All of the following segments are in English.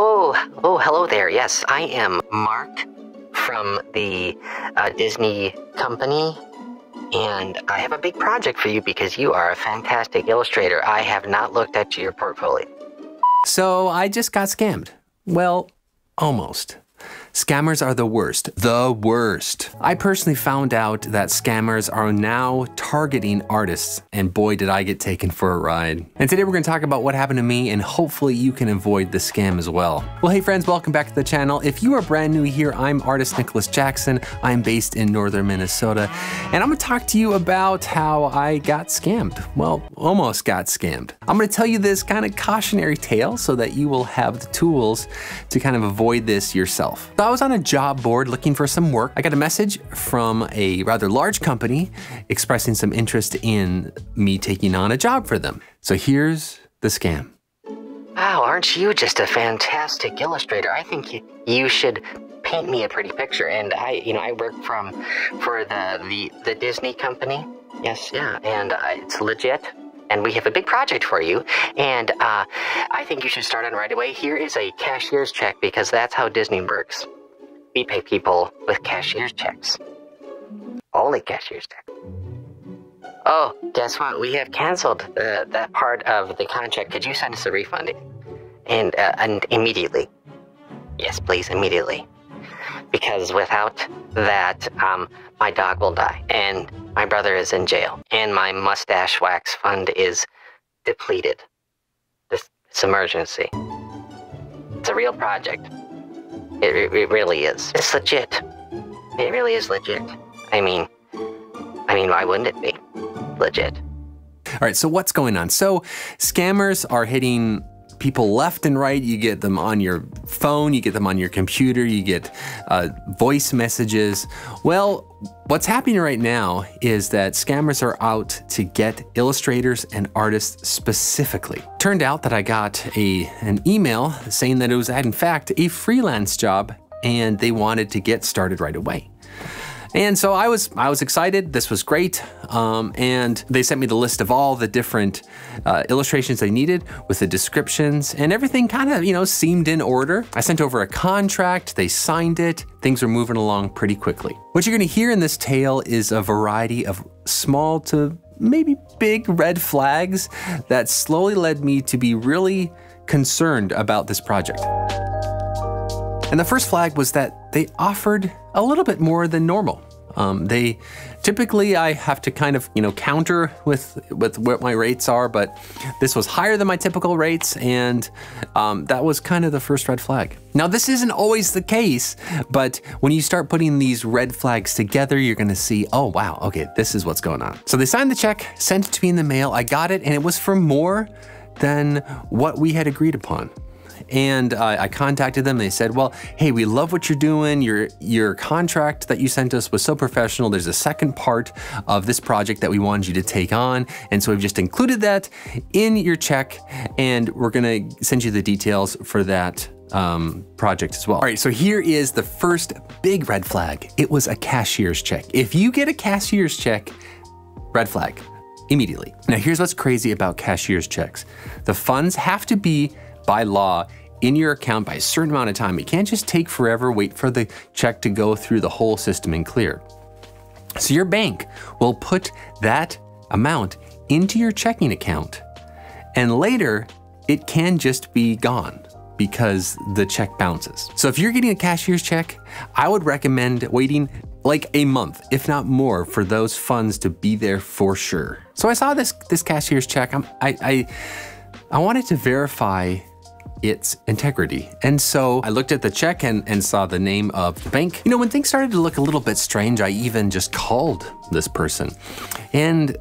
Oh, hello there. Yes, I am Mark from the Disney company, and I have a big project for you because you are a fantastic illustrator. I have not looked at your portfolio. So I just got scammed. Well, almost. Scammers are the worst. The worst. I personally found out that scammers are now targeting artists, and boy did I get taken for a ride. And today we're going to talk about what happened to me, and hopefully you can avoid the scam as well. Well, hey friends, welcome back to the channel. If you are brand new here, I'm artist Nicholas Jackson. I'm based in northern Minnesota, and I'm going to talk to you about how I got scammed. Well, almost got scammed. I'm going to tell you this kind of cautionary tale so that you will have the tools to kind of avoid this yourself. So I was on a job board looking for some work. I got a message from a rather large company expressing some interest in me taking on a job for them. So here's the scam. Wow, aren't you just a fantastic illustrator? I think you should paint me a pretty picture. And I work for the Disney company. Yes, yeah, and it's legit. And we have a big project for you, and I think you should start on right away. Here is a cashier's check, because that's how Disney works. We pay people with cashier's checks. Only cashier's check. Oh, guess what? We have canceled that part of the contract. Could you send us a refund? And immediately. Yes, please, immediately. Because without that, my dog will die, and my brother is in jail, and my mustache wax fund is depleted. This emergency. It's a real project. It really is. It's legit. It really is legit. I mean, why wouldn't it be legit? All right, so what's going on? So scammers are hitting people left and right. You get them on your phone, you get them on your computer, you get voice messages. Well, what's happening right now is that scammers are out to get illustrators and artists specifically. Turned out that I got an email saying that it was, in fact, a freelance job, and they wanted to get started right away. And so I was excited. This was great. And they sent me the list of all the different illustrations they needed with the descriptions, and everything kind of, seemed in order. I sent over a contract, they signed it, things were moving along pretty quickly. What you're going to hear in this tale is a variety of small to maybe big red flags that slowly led me to be really concerned about this project. And the first flag was that they offered a little bit more than normal. They typically, I have to kind of, counter with what my rates are, but this was higher than my typical rates, and that was kind of the first red flag. Now, this isn't always the case, but when you start putting these red flags together, you're gonna see, oh, wow, okay, this is what's going on. So they signed the check, sent it to me in the mail, I got it, and it was for more than what we had agreed upon. And I contacted them. They said, well, hey, we love what you're doing. Your contract that you sent us was so professional. There's a second part of this project that we wanted you to take on. And so we've just included that in your check, and we're gonna send you the details for that project as well. All right, so here is the first big red flag. It was a cashier's check. If you get a cashier's check, red flag, immediately. Now here's what's crazy about cashier's checks. The funds have to be, by law, in your account by a certain amount of time. It can't just take forever, wait for the check to go through the whole system and clear. So your bank will put that amount into your checking account, and later it can just be gone because the check bounces. So if you're getting a cashier's check, I would recommend waiting like a month, if not more, for those funds to be there for sure. So I saw this cashier's check. I wanted to verify its integrity. And so I looked at the check and saw the name of the bank. When things started to look a little bit strange, I even just called this person. And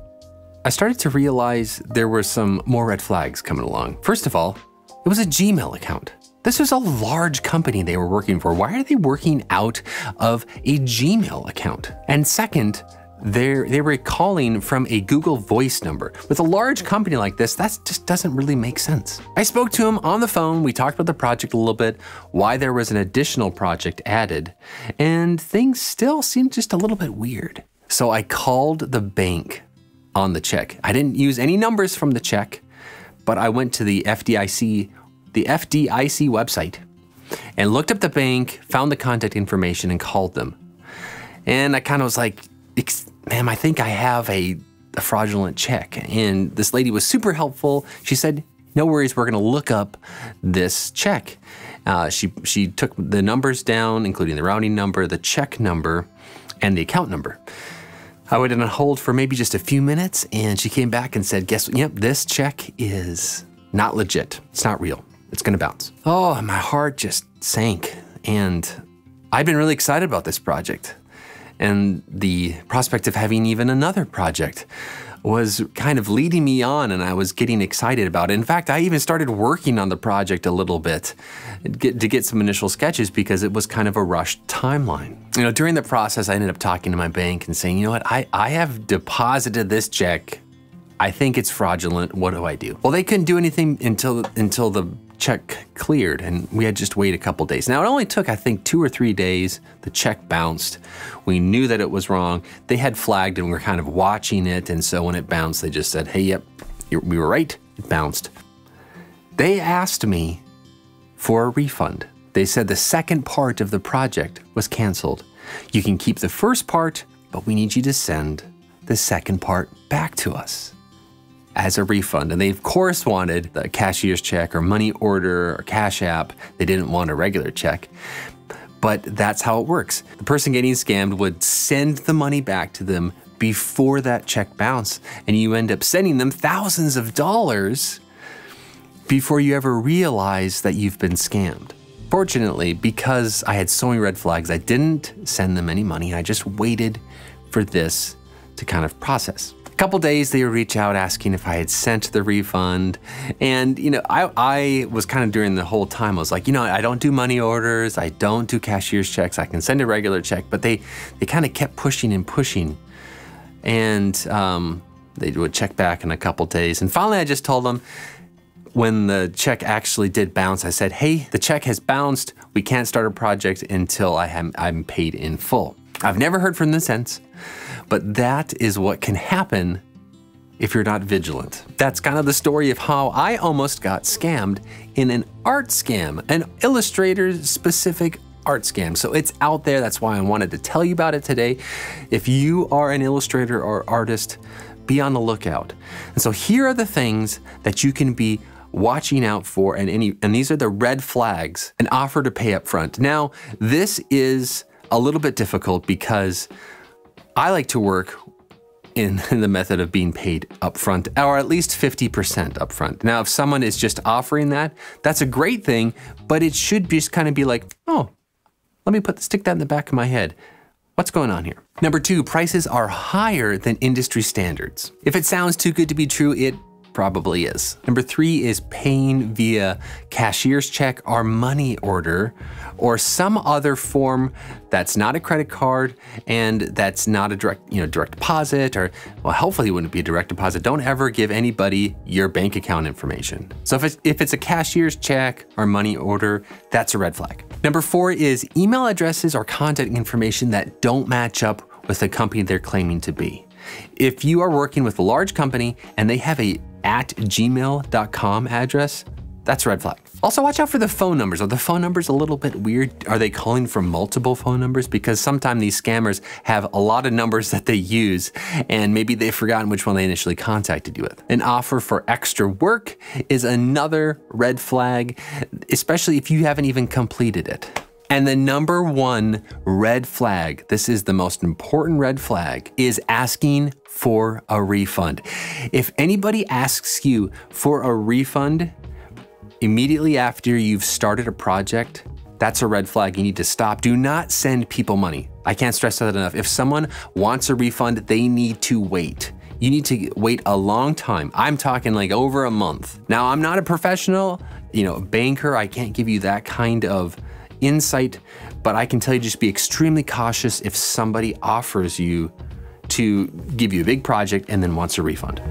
I started to realize there were some more red flags coming along. First of all, it was a Gmail account. This was a large company they were working for. Why are they working out of a Gmail account? And second, they were calling from a Google Voice number. With a large company like this, that just doesn't really make sense. I spoke to him on the phone. We talked about the project a little bit, why there was an additional project added, and things still seemed just a little bit weird. So I called the bank on the check. I didn't use any numbers from the check, but I went to the FDIC website and looked up the bank, found the contact information, and called them. And I kind of was like, ma'am, I think I have a fraudulent check. And this lady was super helpful. She said, no worries, we're gonna look up this check. She took the numbers down, including the routing number, the check number, and the account number. I waited on hold for maybe just a few minutes, and she came back and said, guess what? Yep, this check is not legit. It's not real. It's gonna bounce. Oh, and my heart just sank. And I've been really excited about this project. And the prospect of having even another project was kind of leading me on, and I was getting excited about it. In fact, I even started working on the project a little bit to get some initial sketches because it was kind of a rushed timeline. You know, during the process, I ended up talking to my bank and saying, you know what, I have deposited this check. I think it's fraudulent. What do I do? Well, they couldn't do anything until the check cleared, and we had just wait a couple days. Now, it only took, I think, 2 or 3 days. The check bounced. We knew that it was wrong. They had flagged, and we were kind of watching it, and so when it bounced, they just said, hey, yep, we were right. It bounced. They asked me for a refund. They said the second part of the project was canceled. You can keep the first part, but we need you to send the second part back to us as a refund. And they of course wanted a cashier's check or money order or Cash App. They didn't want a regular check, but that's how it works. The person getting scammed would send the money back to them before that check bounced, and you end up sending them thousands of dollars before you ever realize that you've been scammed. Fortunately, because I had so many red flags, I didn't send them any money. I just waited for this to kind of process. A couple days, they would reach out asking if I had sent the refund. And, you know, I was kind of during the whole time, I was like, you know, I don't do money orders. I don't do cashier's checks. I can send a regular check. But they kind of kept pushing and pushing. And they would check back in a couple days. And finally, I just told them when the check actually did bounce, I said, hey, the check has bounced. We can't start a project until I'm paid in full. I've never heard from them since, but that is what can happen if you're not vigilant. That's kind of the story of how I almost got scammed in an art scam, an illustrator-specific art scam. So it's out there. That's why I wanted to tell you about it today. If you are an illustrator or artist, be on the lookout. And so here are the things that you can be watching out for, and these are the red flags. An offer to pay up front. Now, this is a little bit difficult because I like to work in the method of being paid upfront, or at least 50% upfront. Now, if someone is just offering that, that's a great thing, but it should just kind of be like, oh, let me stick that in the back of my head. What's going on here? Number two, prices are higher than industry standards. If it sounds too good to be true, it probably is. Number three is paying via cashier's check or money order or some other form that's not a credit card and that's not a direct deposit, or, well, hopefully it wouldn't be a direct deposit. Don't ever give anybody your bank account information. So if it's a cashier's check or money order, that's a red flag. Number four is email addresses or contact information that don't match up with the company they're claiming to be. If you are working with a large company and they have a @gmail.com address, that's a red flag. Also, watch out for the phone numbers. Are the phone numbers a little bit weird? Are they calling from multiple phone numbers? Because sometimes these scammers have a lot of numbers that they use, and maybe they've forgotten which one they initially contacted you with. An offer for extra work is another red flag, especially if you haven't even completed it. And the number one red flag, this is the most important red flag, is asking for a refund. If anybody asks you for a refund immediately after you've started a project, that's a red flag. You need to stop. Do not send people money. I can't stress that enough. If someone wants a refund, they need to wait. You need to wait a long time. I'm talking like over a month. Now, I'm not a professional, you know, banker. I can't give you that kind of insight, but I can tell you just be extremely cautious if somebody offers you to give you a big project and then wants a refund.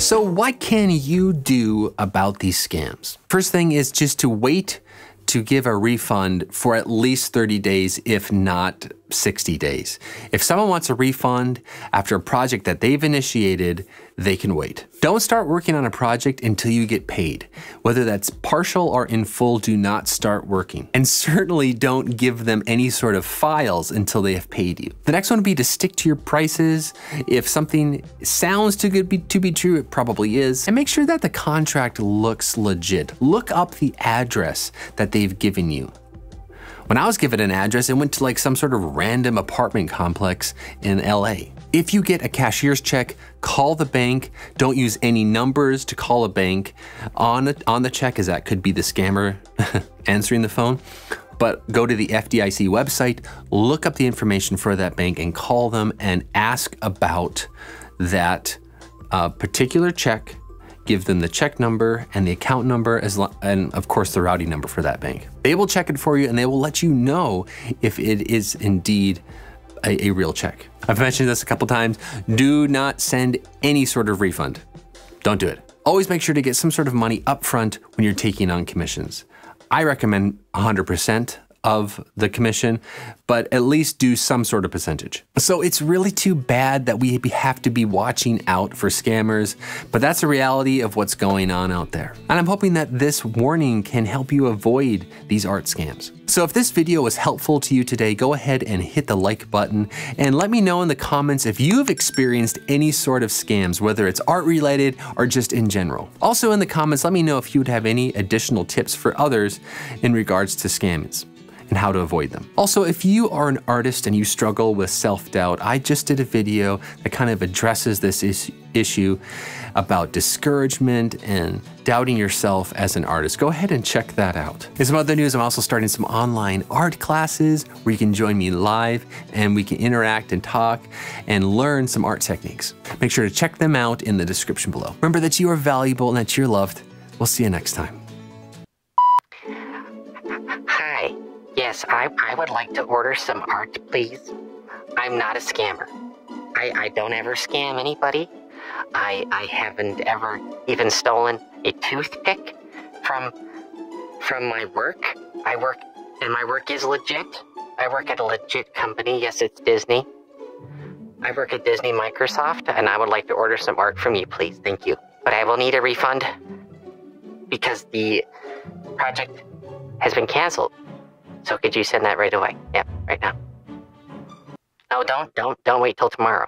So what can you do about these scams? First thing is just to wait to give a refund for at least 30 days, if not 60 days. If someone wants a refund after a project that they've initiated, they can wait. Don't start working on a project until you get paid. Whether that's partial or in full, do not start working. And certainly don't give them any sort of files until they have paid you. The next one would be to stick to your prices. If something sounds too good to be true, it probably is. And make sure that the contract looks legit. Look up the address that they've given you. When I was given an address, it went to like some sort of random apartment complex in LA. If you get a cashier's check, call the bank. Don't use any numbers to call a bank on the check, as that could be the scammer answering the phone. But go to the FDIC website, look up the information for that bank and call them and ask about that particular check. Give them the check number and the account number, and of course the routing number for that bank. They will check it for you and they will let you know if it is indeed a real check. I've mentioned this a couple times. Do not send any sort of refund. Don't do it. Always make sure to get some sort of money upfront when you're taking on commissions. I recommend 100% of the commission, but at least do some sort of percentage. So it's really too bad that we have to be watching out for scammers, but that's the reality of what's going on out there. And I'm hoping that this warning can help you avoid these art scams. So if this video was helpful to you today, go ahead and hit the like button and let me know in the comments if you've experienced any sort of scams, whether it's art related or just in general. Also in the comments, let me know if you'd have any additional tips for others in regards to scammers and how to avoid them. Also, if you are an artist and you struggle with self-doubt, I just did a video that kind of addresses this issue about discouragement and doubting yourself as an artist. Go ahead and check that out. In some other news, I'm also starting some online art classes where you can join me live and we can interact and talk and learn some art techniques. Make sure to check them out in the description below. Remember that you are valuable and that you're loved. We'll see you next time. Yes, I would like to order some art, please. I'm not a scammer. I don't ever scam anybody. I haven't ever even stolen a toothpick from my work. I work, and my work is legit. I work at a legit company. Yes, it's Disney. I work at Disney Microsoft, and I would like to order some art from you, please. Thank you. But I will need a refund because the project has been canceled. So could you send that right away? Yep, right now. No, don't wait till tomorrow.